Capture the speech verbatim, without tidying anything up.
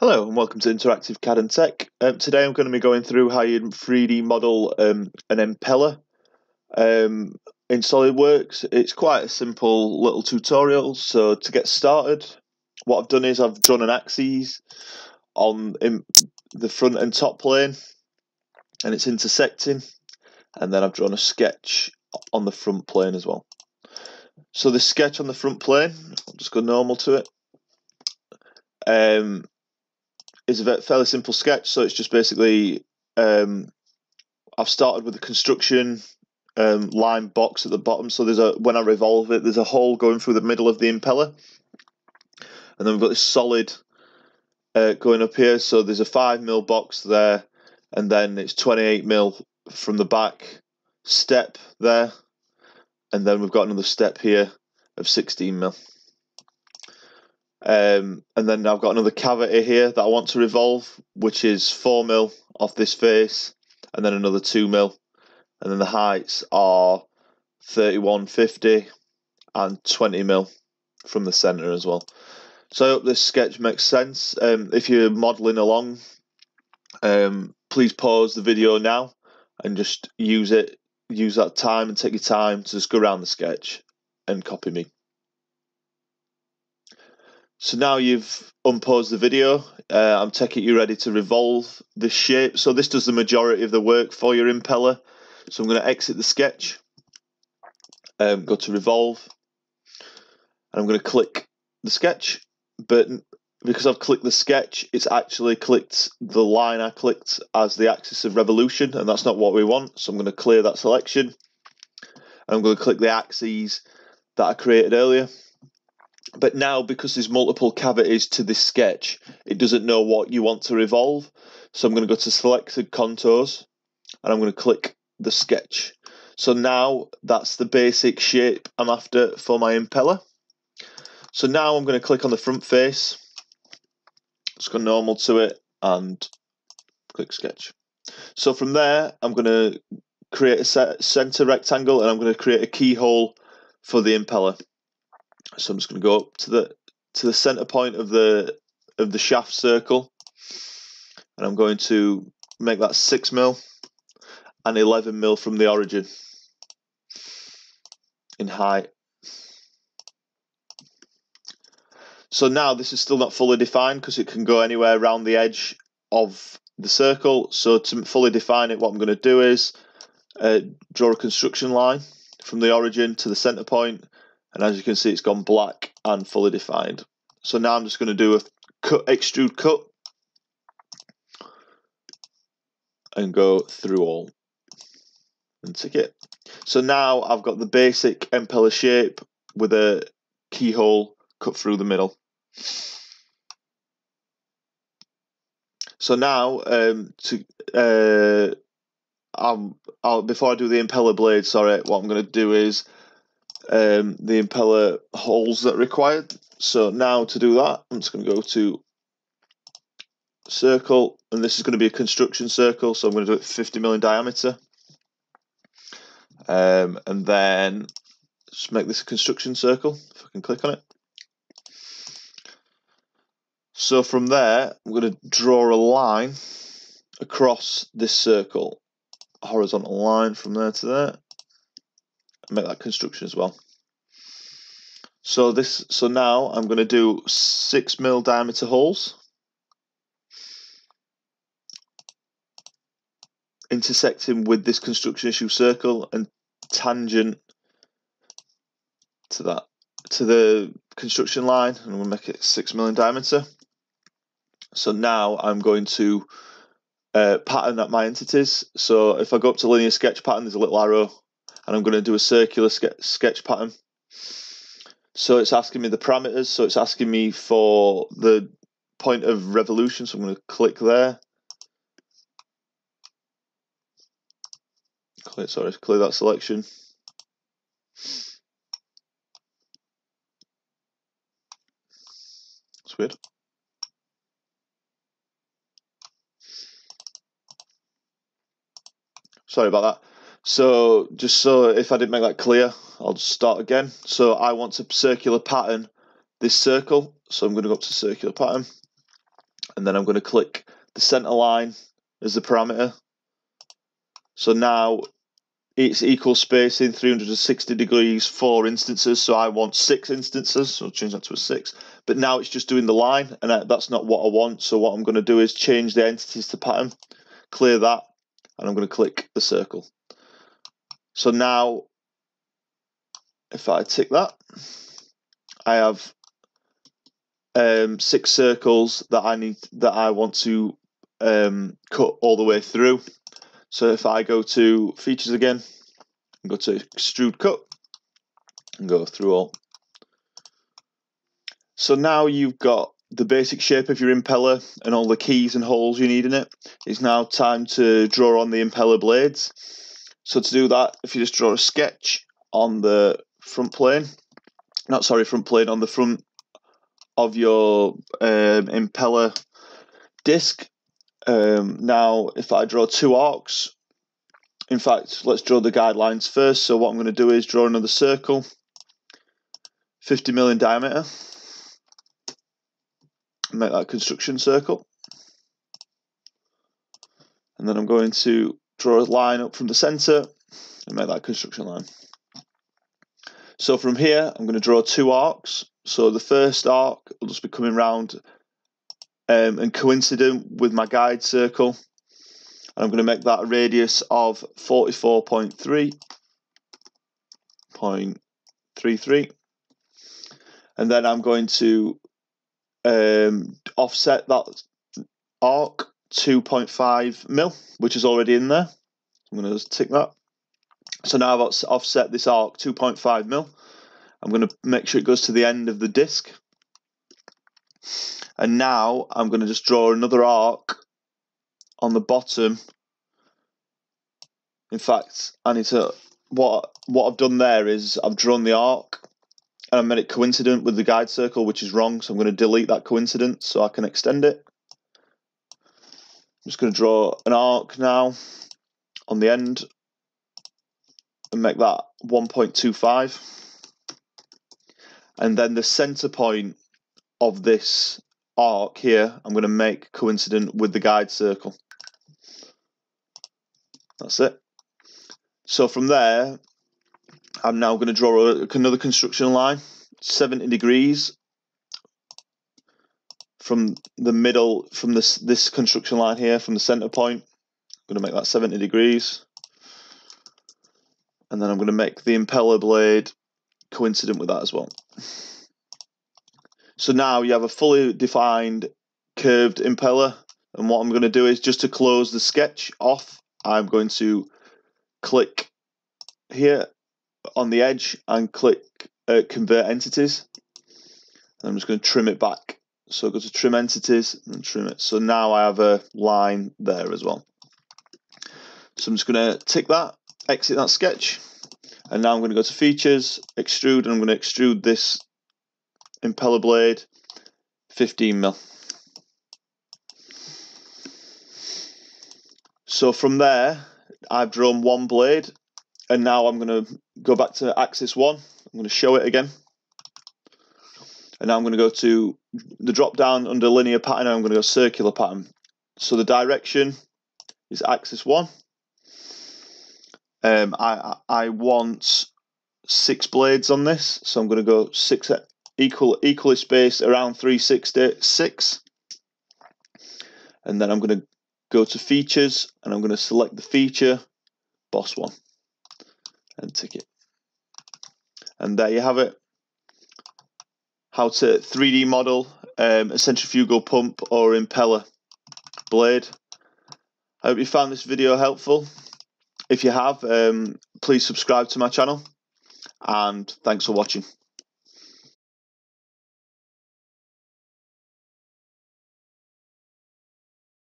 Hello and welcome to Interactive C A D and Tech. Um, today I'm going to be going through how you three D model um, an impeller um, in SOLIDWORKS. It's quite a simple little tutorial, so to get started, what I've done is I've drawn an axis on in the front and top plane and it's intersecting, and then I've drawn a sketch on the front plane as well. So the sketch on the front plane, I'll just go normal to it. Um, It's a fairly simple sketch, so it's just basically um, I've started with a construction um, line box at the bottom. So there's a when I revolve it, there's a hole going through the middle of the impeller, and then we've got this solid uh, going up here. So there's a five mil box there, and then it's twenty-eight mil from the back step there, and then we've got another step here of sixteen mil. Um, and then I've got another cavity here that I want to revolve, which is four mil off this face, and then another two mil, and then the heights are thirty-one fifty and twenty mil from the center as well. So I hope this sketch makes sense. Um, if you're modeling along, um, please pause the video now and just use it, use that time and take your time to just go around the sketch and copy me. So now you've unpaused the video, uh, I'm taking you ready to revolve this shape. So this does the majority of the work for your impeller. So I'm going to exit the sketch, um, go to revolve, and I'm going to click the sketch. But because I've clicked the sketch, it's actually clicked the line I clicked as the axis of revolution, and that's not what we want. So I'm going to clear that selection, and I'm going to click the axes that I created earlier. But now, because there's multiple cavities to this sketch, it doesn't know what you want to revolve. So I'm going to go to selected contours, and I'm going to click the sketch. So now that's the basic shape I'm after for my impeller. So now I'm going to click on the front face. Let's go normal to it and click sketch. So from there, I'm going to create a set center rectangle, and I'm going to create a keyhole for the impeller. So I'm just going to go up to the to the center point of the of the shaft circle, and I'm going to make that six mil and eleven mil from the origin in height. So now this is still not fully defined because it can go anywhere around the edge of the circle. So to fully define it, what I'm going to do is uh, draw a construction line from the origin to the center point. And as you can see, it's gone black and fully defined. So now I'm just going to do a cut, extrude cut, and go through all and tick it. So now I've got the basic impeller shape with a keyhole cut through the middle. So now um, to uh, I'm, I'll, before I do the impeller blade, sorry, what I'm going to do is um the impeller holes that are required. So now to do that, I'm just going to go to circle, and this is going to be a construction circle, so I'm going to do it fifty mil in diameter, um and then just make this a construction circle if I can click on it. So from there, I'm going to draw a line across this circle, a horizontal line from there to there. Make that construction as well. So this, so now I'm going to do six mil diameter holes, intersecting with this construction issue circle and tangent to that to the construction line, and we'll make it six mil in diameter. So now I'm going to uh, pattern at my entities. So if I go up to linear sketch pattern, there's a little arrow. And I'm going to do a circular ske- sketch pattern. So it's asking me the parameters. So it's asking me for the point of revolution. So I'm going to click there. Clear, sorry, clear that selection. It's weird. Sorry about that. So just so if I didn't make that clear, I'll just start again. So I want to circular pattern this circle. So I'm going to go up to circular pattern. and then I'm going to click the center line as the parameter. So now it's equal spacing, three hundred sixty degrees, four instances. So I want six instances, so I'll change that to a six. But now it's just doing the line, and that's not what I want. So what I'm going to do is change the entities to pattern, clear that, and I'm going to click the circle. So now if I tick that, I have um, six circles that I need that I want to um, cut all the way through. So if I go to features again, and go to extrude cut, and go through all. So now you've got the basic shape of your impeller and all the keys and holes you need in it. It's now time to draw on the impeller blades. So to do that, if you just draw a sketch on the front plane, not sorry, front plane, on the front of your um, impeller disc. Um, now, if I draw two arcs, in fact, let's draw the guidelines first. So what I'm going to do is draw another circle, fifty millimeters in diameter. Make that a construction circle. And then I'm going to draw a line up from the center and make that a construction line. So from here, I'm going to draw two arcs. So the first arc will just be coming round um, and coincident with my guide circle. And I'm going to make that a radius of forty-four point three three three. And then I'm going to um, offset that arc two point five mil, which is already in there. I'm going to just tick that. So now I've offset this arc two point five mil. I'm going to make sure it goes to the end of the disc. And now I'm going to just draw another arc on the bottom. In fact, I need to, what, what I've done there is I've drawn the arc and I've made it coincident with the guide circle, which is wrong. So I'm going to delete that coincidence so I can extend it. I'm just going to draw an arc now on the end. And make that one point two five, and then the center point of this arc here I'm going to make coincident with the guide circle. That's it. So from there I'm now going to draw another construction line seventy degrees from the middle, from this this construction line here, from the center point. I'm going to make that seventy degrees. And then I'm going to make the impeller blade coincident with that as well. So now you have a fully defined curved impeller. And what I'm going to do is, just to close the sketch off, I'm going to click here on the edge and click uh, convert entities. And I'm just going to trim it back. So go to trim entities and trim it. So now I have a line there as well. So I'm just going to tick that. Exit that sketch, and now I'm going to go to features, extrude, and I'm going to extrude this impeller blade fifteen mil. So from there I've drawn one blade, and now I'm going to go back to axis one. I'm going to show it again, and now I'm going to go to the drop down under linear pattern, and I'm going to go circular pattern. So the direction is axis one. Um, I, I want six blades on this, so I'm going to go six equal, equally spaced around three sixty-six. And then I'm going to go to features, and I'm going to select the feature, boss one, and tick it. And there you have it. How to three D model um, a centrifugal pump or impeller blade. I hope you found this video helpful. If you have, um, please subscribe to my channel, and thanks for watching.